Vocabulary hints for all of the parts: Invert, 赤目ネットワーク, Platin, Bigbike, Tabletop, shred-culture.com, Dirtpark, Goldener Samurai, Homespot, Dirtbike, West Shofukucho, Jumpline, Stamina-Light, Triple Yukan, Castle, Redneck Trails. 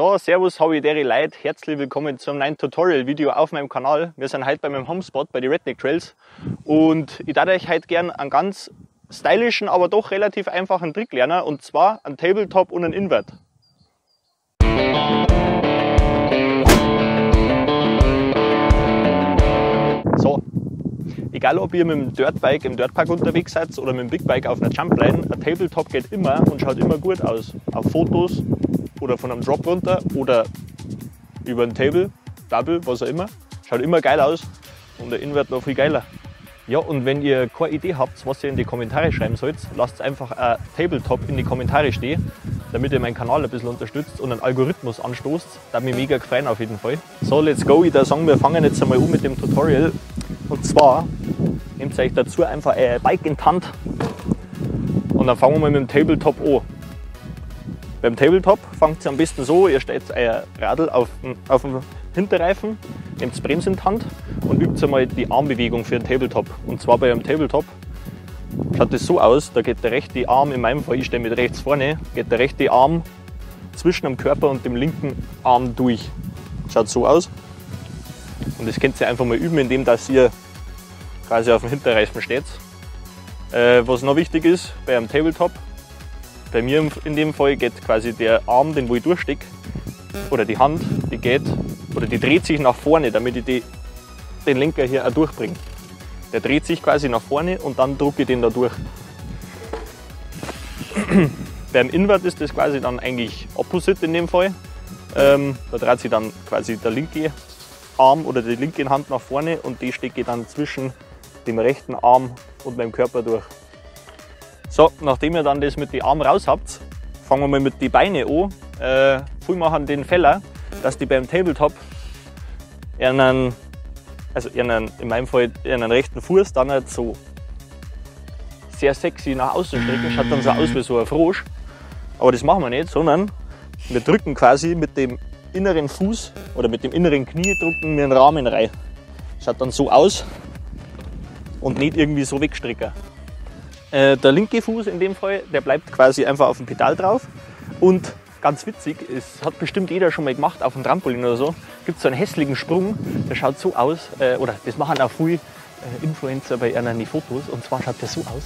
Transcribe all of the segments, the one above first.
So, servus habitäre Leute, herzlich willkommen zum neuen Tutorial-Video auf meinem Kanal. Wir sind heute bei meinem Homespot, bei den Redneck Trails. Und ich würde euch heute gerne einen ganz stylischen, aber doch relativ einfachen Trick lernen. Und zwar einen Tabletop und einen Invert. So, egal ob ihr mit dem Dirtbike im Dirtpark unterwegs seid oder mit dem Bigbike auf einer Jumpline, ein Tabletop geht immer und schaut immer gut aus. Auf Fotos oder von einem Drop runter oder über ein Table, Double, was auch immer. Schaut immer geil aus und der Invert noch viel geiler. Ja, und wenn ihr keine Idee habt, was ihr in die Kommentare schreiben sollt, lasst einfach ein Tabletop in die Kommentare stehen, damit ihr meinen Kanal ein bisschen unterstützt und einen Algorithmus anstoßt. Da mich mega gefreut auf jeden Fall. So, let's go. Ich würde sagen, wir fangen jetzt einmal an mit dem Tutorial. Und zwar nehmt euch dazu einfach ein Bike in die Hand und dann fangen wir mal mit dem Tabletop an. Beim Tabletop fangt ihr am besten so, ihr stellt euer Radl auf den Hinterreifen, nehmt die Bremse in die Hand und übt einmal die Armbewegung für den Tabletop. Und zwar bei einem Tabletop schaut das so aus, da geht der rechte Arm, in meinem Fall, ich stehe mit rechts vorne, geht der rechte Arm zwischen dem Körper und dem linken Arm durch. Schaut so aus. Und das könnt ihr einfach mal üben, indem dass ihr quasi auf dem Hinterreifen steht. Was noch wichtig ist bei einem Tabletop, bei mir in dem Fall geht quasi der Arm, den wo ich durchstecke, oder die Hand, die geht, oder die dreht sich nach vorne, damit ich den Lenker hier auch durchbringe. Der dreht sich quasi nach vorne und dann drücke ich den da durch. Beim Invert ist das quasi dann eigentlich opposite in dem Fall. Da dreht sich dann quasi der linke Arm oder die linke Hand nach vorne und die stecke ich dann zwischen dem rechten Arm und meinem Körper durch. So, nachdem ihr dann das mit den Armen raus habt, fangen wir mal mit den Beinen an. Viele machen den Fehler, dass die beim Tabletop in meinem Fall einen rechten Fuß dann halt so sehr sexy nach außen strecken. Schaut dann so aus wie so ein Frosch. Aber das machen wir nicht, sondern wir drücken quasi mit dem inneren Fuß oder mit dem inneren Knie drücken wir einen Rahmen rein. Schaut dann so aus und nicht irgendwie so wegstrecken. Der linke Fuß in dem Fall, der bleibt quasi einfach auf dem Pedal drauf. Und ganz witzig, es hat bestimmt jeder schon mal gemacht auf dem Trampolin oder so, gibt es so einen hässlichen Sprung, der schaut so aus, oder das machen auch viele Influencer bei ihren Fotos, und zwar schaut der so aus.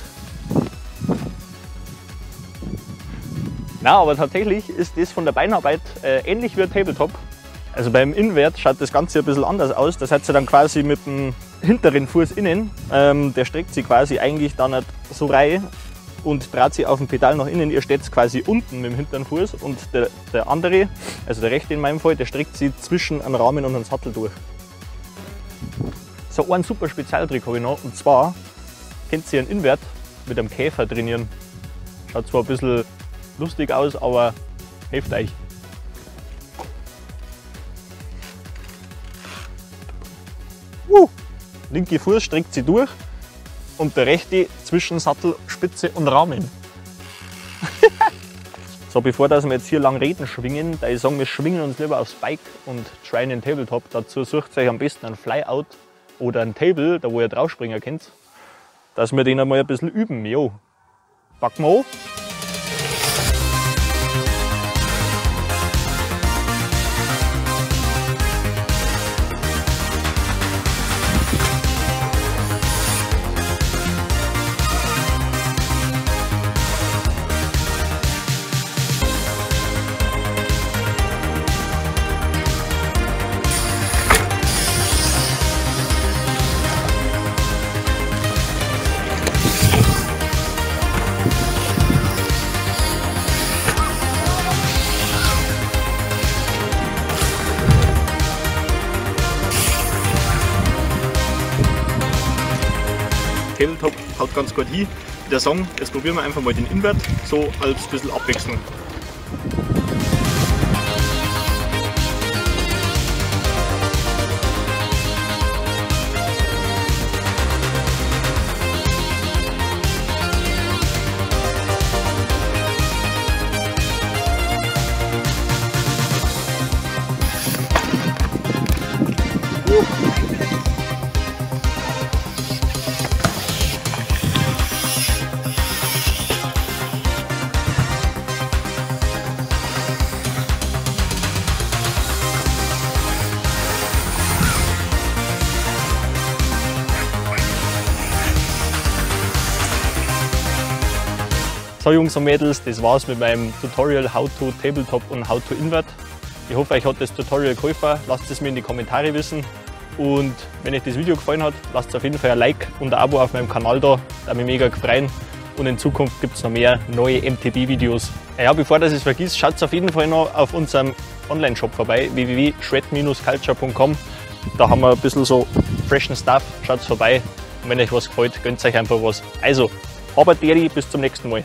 Na, aber tatsächlich ist das von der Beinarbeit ähnlich wie ein Tabletop. Also beim Invert schaut das Ganze ein bisschen anders aus, das hat sie dann quasi mit dem hinteren Fuß innen, der streckt sie quasi eigentlich dann halt so rein und dreht sie auf dem Pedal nach innen. Ihr steht quasi unten mit dem hinteren Fuß und der andere, also der rechte in meinem Fall, der streckt sie zwischen einem Rahmen und einem Sattel durch. So, einen super Spezialtrick habe ich noch, und zwar könnt ihr einen Invert mit einem Käfer trainieren. Schaut zwar ein bisschen lustig aus, aber hilft euch. Linke Fuß streckt sie durch und der rechte zwischen Sattelspitze und Rahmen. So, bevor wir jetzt hier lang reden schwingen, da ich sage, wir schwingen uns lieber aufs Bike und tryen den Tabletop. Dazu sucht euch am besten einen Flyout oder ein Table, da wo ihr drauf springen könnt, dass wir den einmal ein bisschen üben. Jo, packen wir an. Tabletop haut ganz gut hin. Der Song, jetzt probieren wir einfach mal den Invert, so als ein bisschen Abwechslung. So Jungs und Mädels, das war's mit meinem Tutorial How to Tabletop und How to Invert. Ich hoffe, euch hat das Tutorial geholfen. Lasst es mir in die Kommentare wissen. Und wenn euch das Video gefallen hat, lasst auf jeden Fall ein Like und ein Abo auf meinem Kanal da. Da würde mich mega gefreut. Und in Zukunft gibt es noch mehr neue MTB-Videos. Ja, bevor ich es vergiss, schaut auf jeden Fall noch auf unserem Online-Shop vorbei, www.shred-culture.com. Da haben wir ein bisschen so freshen Stuff. Schaut vorbei. Und wenn euch was gefällt, gönnt euch einfach was. Also, habert Deri, bis zum nächsten Mal.